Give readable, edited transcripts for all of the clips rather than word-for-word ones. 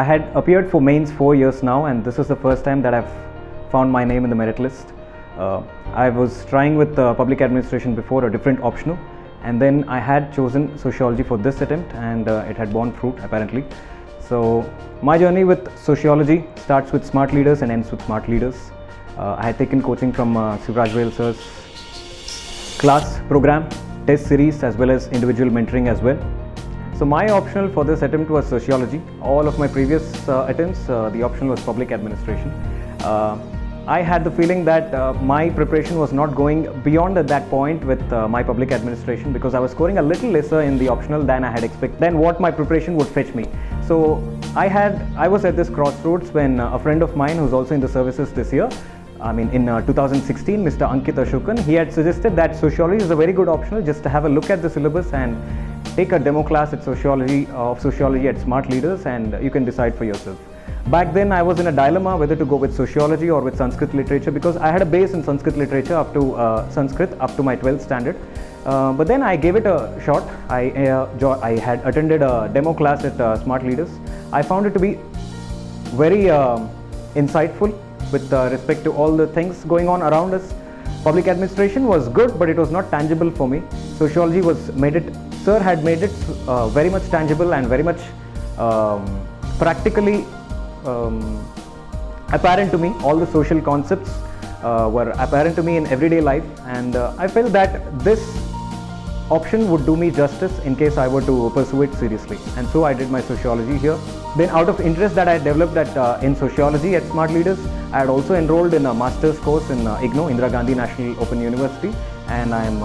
I had appeared for mains 4 years now, and this is the first time that I've found my name in the merit list. I was trying with public administration before, a different optional, and then I had chosen sociology for this attempt, and it had borne fruit apparently. So my journey with sociology starts with Smart Leaders and ends with Smart Leaders. I had taken coaching from Sivraj Vail sir's class program, test series, as well as individual mentoring as well. So my optional for this attempt was sociology. All of my previous attempts, the optional was public administration. I had the feeling that my preparation was not going beyond at that point with my public administration, because I was scoring a little lesser in the optional than I had expected, than what my preparation would fetch me. So I was at this crossroads when a friend of mine who's also in the services this year, I mean in 2016, Mr. Ankit Ashokan, he had suggested that sociology is a very good optional, just to have a look at the syllabus and take a demo class at sociology at Smart Leaders, and you can decide for yourself. Back then I was in a dilemma whether to go with sociology or with Sanskrit literature, because I had a base in Sanskrit literature up to my 12th standard. But then I gave it a shot. I had attended a demo class at Smart Leaders. I found it to be very insightful with respect to all the things going on around us. Public administration was good, but it was not tangible for me. Sociology was sir had made it very much tangible and very much practically apparent to me. All the social concepts were apparent to me in everyday life, and I felt that this option would do me justice in case I were to pursue it seriously, and so I did my sociology here. Then, out of interest that I developed in sociology at Smart Leaders, I had also enrolled in a master's course in IGNO, Indira Gandhi National Open University, and I am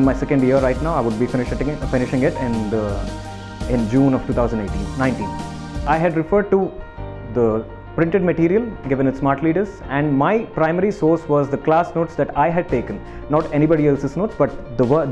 in my second year right now. I would be finishing it in June of 2018-19. I had referred to the printed material given at Smart Leaders, and my primary source was the class notes that I had taken, not anybody else's notes, but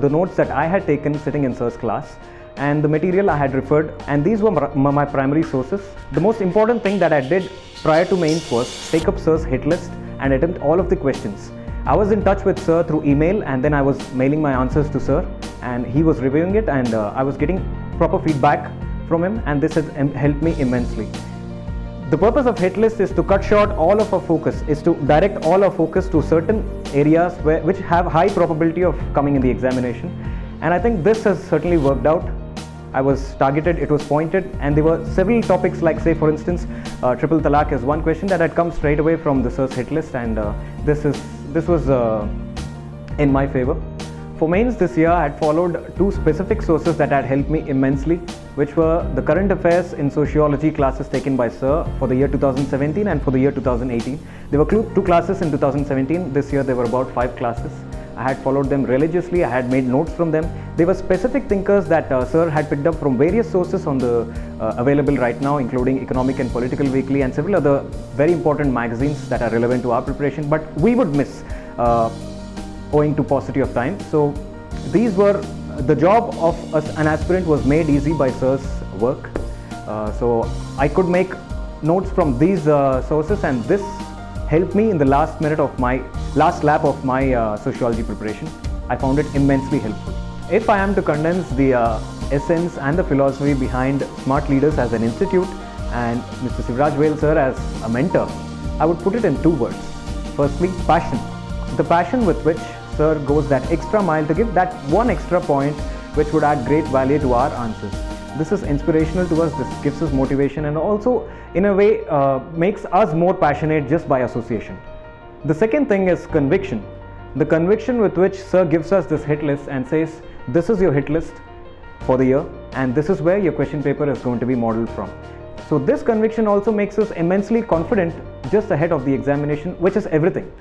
the notes that I had taken sitting in sir's class, and the material I had referred, and these were my primary sources. The most important thing that I did prior to mains was take up sir's hit list and attempt all of the questions. I was in touch with sir through email, and then I was mailing my answers to sir, and he was reviewing it, and I was getting proper feedback from him, and this has helped me immensely. The purpose of hit list is to cut short all of our focus, is to direct all our focus to certain areas which have high probability of coming in the examination, and I think this has certainly worked out. I was targeted, it was pointed, and there were several topics, like say for instance Triple Talaq is one question that had come straight away from the sir's hit list, and this was in my favor. For mains this year, I had followed two specific sources that had helped me immensely, which were the current affairs in sociology classes taken by sir for the year 2017 and for the year 2018. There were two classes in 2017, this year there were about 5 classes. I had followed them religiously, I had made notes from them. They were specific thinkers that sir had picked up from various sources on the available right now, including Economic and Political Weekly and several other very important magazines that are relevant to our preparation, but we would miss owing to paucity of time. So the job of an aspirant was made easy by sir's work. So I could make notes from these sources, and this helped me in the last lap of my sociology preparation. I found it immensely helpful. If I am to condense the essence and the philosophy behind Smart Leaders as an institute and Mr. Sivraj Vail sir as a mentor, I would put it in 2 words. Firstly, passion. The passion with which sir goes that extra mile to give that one extra point which would add great value to our answers. This is inspirational to us, this gives us motivation, and also in a way makes us more passionate just by association. The second thing is conviction. The conviction with which sir gives us this hit list and says, this is your hit list for the year and this is where your question paper is going to be modeled from. So this conviction also makes us immensely confident just ahead of the examination, which is everything.